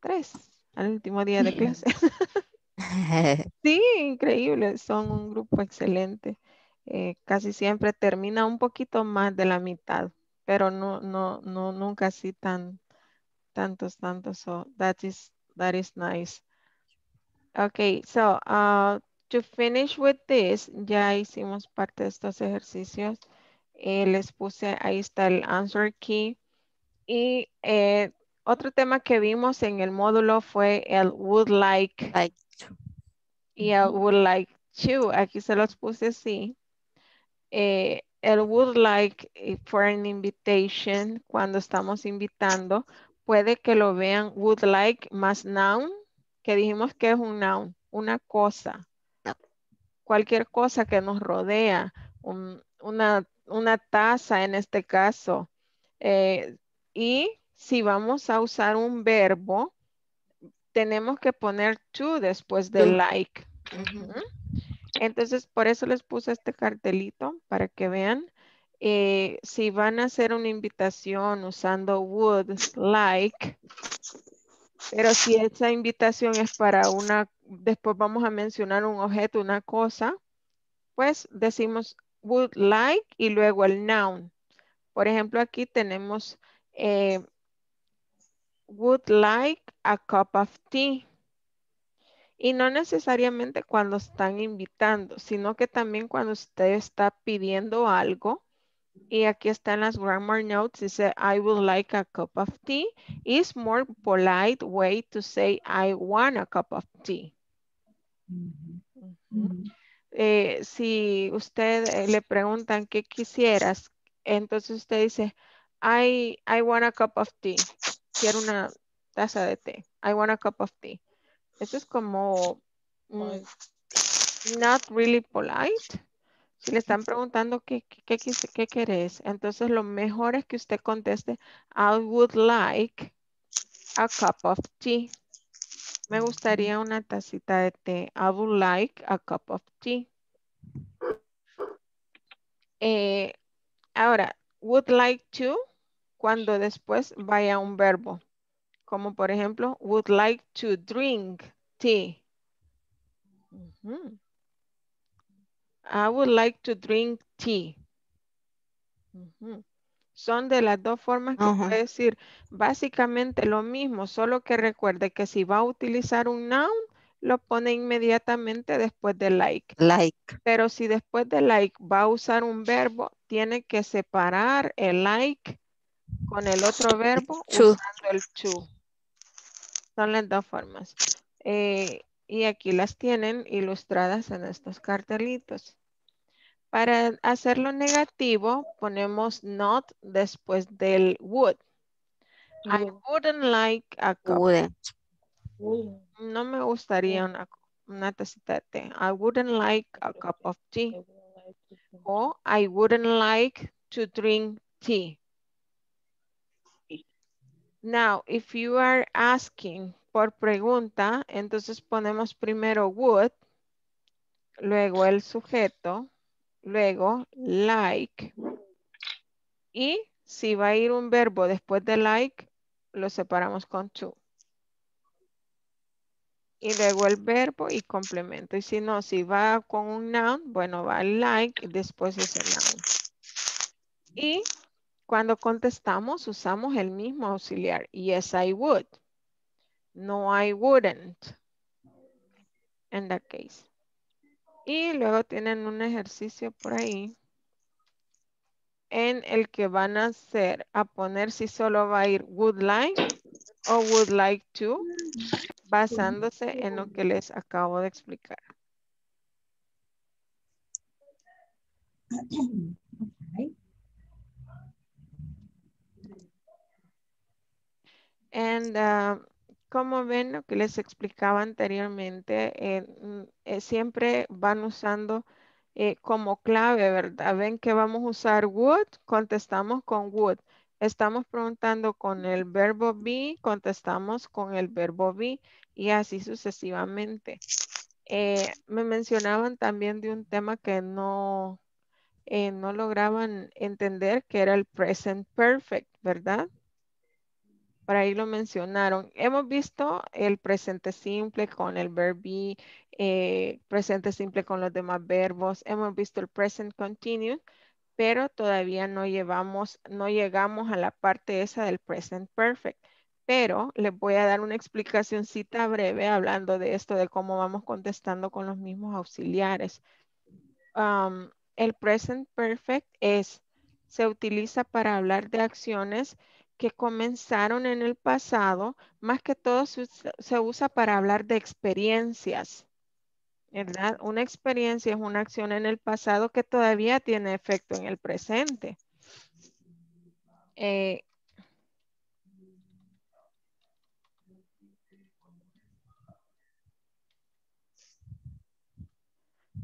tres al último día de clase. Sí, increíble. Son un grupo excelente. Eh, casi siempre termina un poquito más de la mitad, pero no, no, no, nunca así tan, tantos, tantos. So that is, that is nice. Okay, so, uh, to finish with this, ya hicimos parte de estos ejercicios. Eh, les puse, ahí está el answer key. Y eh, otro tema que vimos en el módulo fue el would like. like to. Y el would like to. Aquí se los puse así. Eh, el would like for an invitation, cuando estamos invitando, puede que lo vean would like más noun, que dijimos que es un noun, una cosa. Cualquier cosa que nos rodea, un, una, una taza en este caso. Eh, y si vamos a usar un verbo, tenemos que poner to después de like. Uh-huh. Entonces, por eso les puse este cartelito para que vean. Eh, si van a hacer una invitación usando would like, pero si esa invitación es para una, después vamos a mencionar un objeto, una cosa, pues decimos would like y luego el noun. Por ejemplo, aquí tenemos eh, would like a cup of tea. Y no necesariamente cuando están invitando, sino que también cuando usted está pidiendo algo. Y aquí están las grammar notes. Dice, I would like a cup of tea. It's more polite way to say, I want a cup of tea. Mm-hmm. Mm-hmm. Eh, si usted eh, le preguntan qué quisieras, entonces usted dice, I, I want a cup of tea. Quiero una taza de té. I want a cup of tea. Eso es como mm, not really polite. Si le están preguntando qué, qué, qué, qué querés, entonces lo mejor es que usted conteste, I would like a cup of tea. Me gustaría una tacita de té. I would like a cup of tea. Eh, ahora, would like to, cuando después vaya un verbo. Como por ejemplo, would like to drink tea. Uh-huh. I would like to drink tea. Uh-huh. Son de las dos formas que uh-huh. puede decir básicamente lo mismo, solo que recuerde que si va a utilizar un noun, lo pone inmediatamente después de like. Like. Pero si después de like va a usar un verbo, tiene que separar el like con el otro verbo to. Usando el to. Son las dos formas. Eh, y aquí las tienen ilustradas en estos cartelitos. Para hacerlo negativo, ponemos not después del would. I wouldn't like a cup. Wouldn't. No me gustaría una, una tacita de té. I wouldn't like a cup of tea. O I wouldn't like to drink tea. Now, if you are asking por pregunta, entonces ponemos primero would, luego el sujeto, luego like. Y si va a ir un verbo después de like, lo separamos con to. Y luego el verbo y complemento. Y si no, si va con un noun, bueno, va el like y después es el noun. Y cuando contestamos, usamos el mismo auxiliar. Yes, I would. No, I wouldn't. In that case. Y luego tienen un ejercicio por ahí en el que van a hacer, a poner si solo va a ir would like o would like to, basándose en lo que les acabo de explicar. Okay. And, uh, como ven lo que les explicaba anteriormente, eh, eh, siempre van usando eh, como clave, ¿verdad? Ven que vamos a usar would, contestamos con would. Estamos preguntando con el verbo be, contestamos con el verbo be y así sucesivamente. Eh, me mencionaban también de un tema que no, eh, no lograban entender, que era el present perfect, ¿verdad? Por ahí lo mencionaron. Hemos visto el presente simple con el verbo be, eh, presente simple con los demás verbos. Hemos visto el present continuous, pero todavía no llevamos, no llegamos a la parte esa del present perfect. Pero les voy a dar una explicacióncita breve hablando de esto, de cómo vamos contestando con los mismos auxiliares. Um, el present perfect es, se utiliza para hablar de acciones que comenzaron en el pasado, más que todo se usa, se usa para hablar de experiencias, ¿verdad? Una experiencia es una acción en el pasado que todavía tiene efecto en el presente. Eh,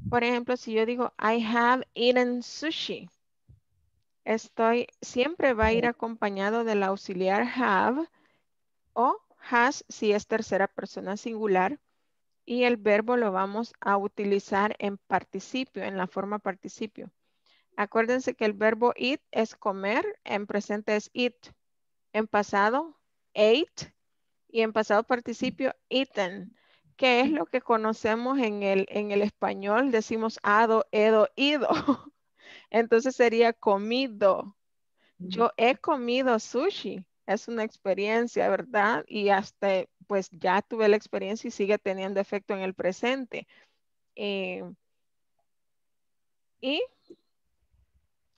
por ejemplo, si yo digo, I have eaten sushi. Estoy, siempre va a ir acompañado del auxiliar have o has si es tercera persona singular y el verbo lo vamos a utilizar en participio, en la forma participio. Acuérdense que el verbo eat es comer, en presente es eat, en pasado ate y en pasado participio eaten, que es lo que conocemos en el, en el español, decimos ado, edo, ido. Entonces sería comido. Yo he comido sushi. Es una experiencia, ¿verdad? Y hasta, pues ya tuve la experiencia y sigue teniendo efecto en el presente. Eh, y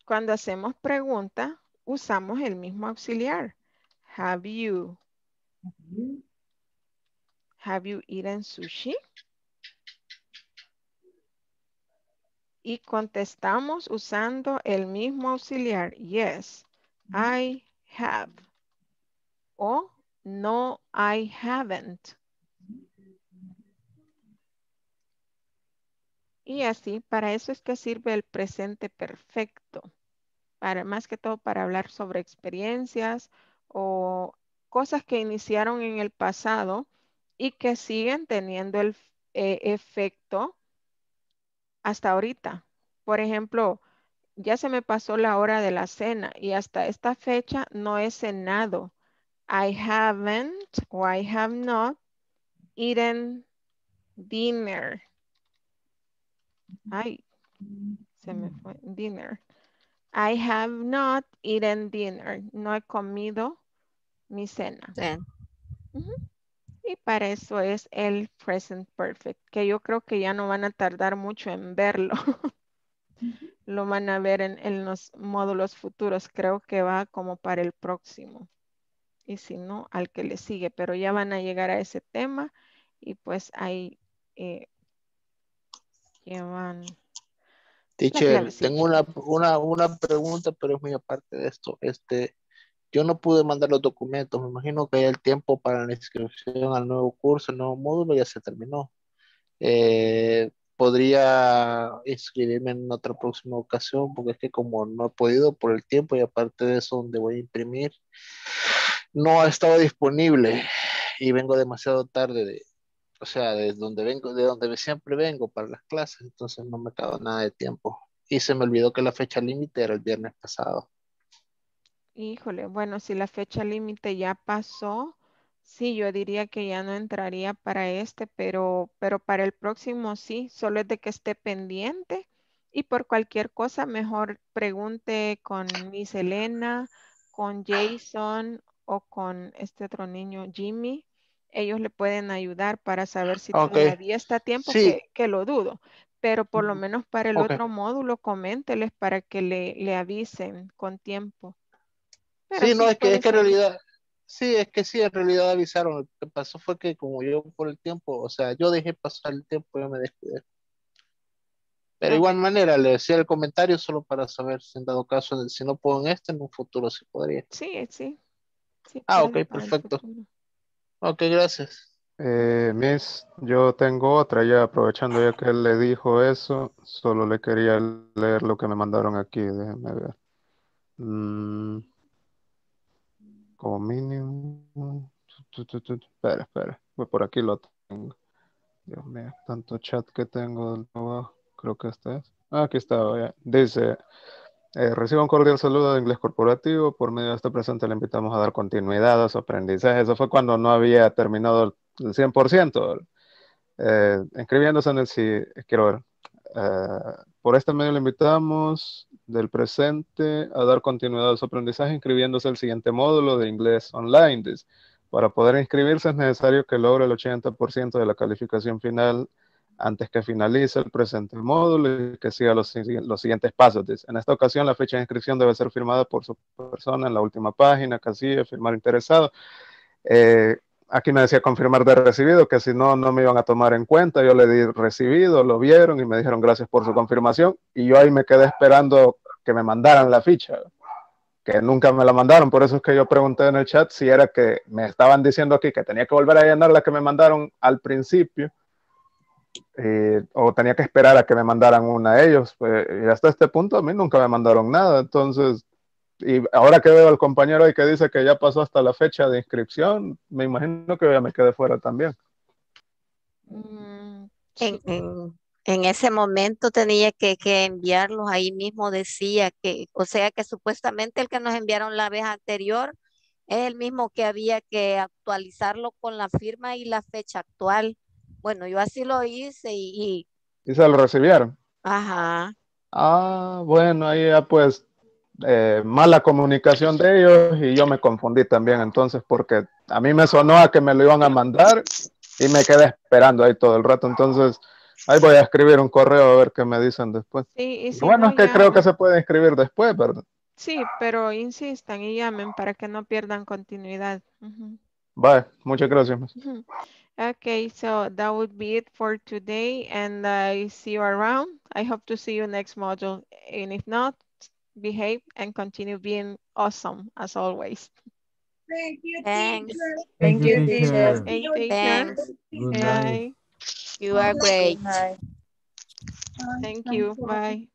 cuando hacemos pregunta, usamos el mismo auxiliar. Have you? Have you eaten sushi? Y contestamos usando el mismo auxiliar. Yes, I have. O no, I haven't. Y así, para eso es que sirve el presente perfecto. Para, más que todo para hablar sobre experiencias o cosas que iniciaron en el pasado y que siguen teniendo el eh, efecto hasta ahorita. Por ejemplo, ya se me pasó la hora de la cena y hasta esta fecha no he cenado. I haven't o I have not eaten dinner. Ay, se me fue dinner. I have not eaten dinner. No he comido mi cena. Sí. Uh-huh. Y para eso es el present perfect, que yo creo que ya no van a tardar mucho en verlo. Lo van a ver en, en los módulos futuros. Creo que va como para el próximo. Y si no, al que le sigue. Pero ya van a llegar a ese tema. Y pues ahí eh, llevan... Teacher, tengo una, una, una pregunta, pero es muy aparte de esto. Este, yo no pude mandar los documentos. Me imagino que el tiempo para la inscripción al nuevo curso, el nuevo módulo, ya se terminó. Eh, podría inscribirme en otra próxima ocasión, porque es que como no he podido por el tiempo y aparte de eso, donde voy a imprimir, no ha estado disponible y vengo demasiado tarde de... O sea, de donde vengo, de donde siempre vengo para las clases, entonces no me acaba nada de tiempo. Y se me olvidó que la fecha límite era el viernes pasado. Híjole, bueno, si la fecha límite ya pasó, sí, yo diría que ya no entraría para este, pero, pero para el próximo sí, solo es de que esté pendiente. Y por cualquier cosa, mejor pregunte con Miss Elena, con Jason o con este otro niño, Jimmy. Ellos le pueden ayudar para saber si okay. todavía está a tiempo, sí. que, que lo dudo. Pero por lo menos para el okay. otro módulo, coménteles para que le, le avisen con tiempo. Pero sí, sí, no, es que, es que en realidad, sí, es que sí, en realidad avisaron. Lo que pasó fue que como yo por el tiempo, o sea, yo dejé pasar el tiempo, yo me descuidé. Pero de okay. igual manera, le decía el comentario solo para saber si en dado caso, si no puedo en este, en un futuro sí podría. Sí, sí. sí ah, ok, perfecto. Ok, gracias. Eh, Miss, yo tengo otra ya, aprovechando ya que él le dijo eso, solo le quería leer lo que me mandaron aquí, déjenme ver. Mm, como mínimo... Tu, tu, tu, tu. Espera, espera, voy por aquí lo tengo. Dios mío, tanto chat que tengo abajo, creo que este es. Ah, aquí está, ya. Dice... Eh, reciba un cordial saludo de Inglés Corporativo. Por medio de este presente le invitamos a dar continuidad a su aprendizaje. Eso fue cuando no había terminado el cien por ciento. Eh, inscribiéndose en el... Si, quiero ver. Eh, por este medio le invitamos del presente a dar continuidad a su aprendizaje inscribiéndose al siguiente módulo de Inglés Online. This. Para poder inscribirse es necesario que logre el ochenta por ciento de la calificación final antes que finalice el presente módulo y que siga los, los siguientes pasos. En esta ocasión, la fecha de inscripción debe ser firmada por su persona en la última página, casilla, firmar interesado. Eh, aquí me decía confirmar de recibido, que si no, no me iban a tomar en cuenta. Yo le di recibido, lo vieron y me dijeron gracias por su confirmación. Y yo ahí me quedé esperando que me mandaran la ficha, que nunca me la mandaron. Por eso es que yo pregunté en el chat si era que me estaban diciendo aquí que tenía que volver a llenar la que me mandaron al principio, Eh, o tenía que esperar a que me mandaran una a ellos, pues, y hasta este punto a mí nunca me mandaron nada. Entonces, y ahora que veo al compañero ahí que dice que ya pasó hasta la fecha de inscripción, me imagino que ya me quedé fuera también. En, en, en ese momento tenía que, que enviarlos, ahí mismo decía que, o sea que supuestamente el que nos enviaron la vez anterior es el mismo que había que actualizarlo con la firma y la fecha actual. Bueno, yo así lo hice y... ¿Y, ¿Y se lo recibieron? Ajá. Ah, bueno, ahí ya pues eh, mala comunicación de ellos y yo me confundí también entonces porque a mí me sonó a que me lo iban a mandar y me quedé esperando ahí todo el rato. Entonces, ahí voy a escribir un correo a ver qué me dicen después. Sí, y si bueno, no, es que ya... creo que se puede escribir después, ¿verdad? Sí, pero insistan y llamen para que no pierdan continuidad. Uh-huh. Bye, muchas gracias. Uh-huh. Okay, so that would be it for today, and I see you around. I hope to see you next module, and if not, behave and continue being awesome as always. Thank you, thanks. Teacher. Thank you, teacher. Thank you, teacher. Thanks. Good night. You are great. Thank you. Bye.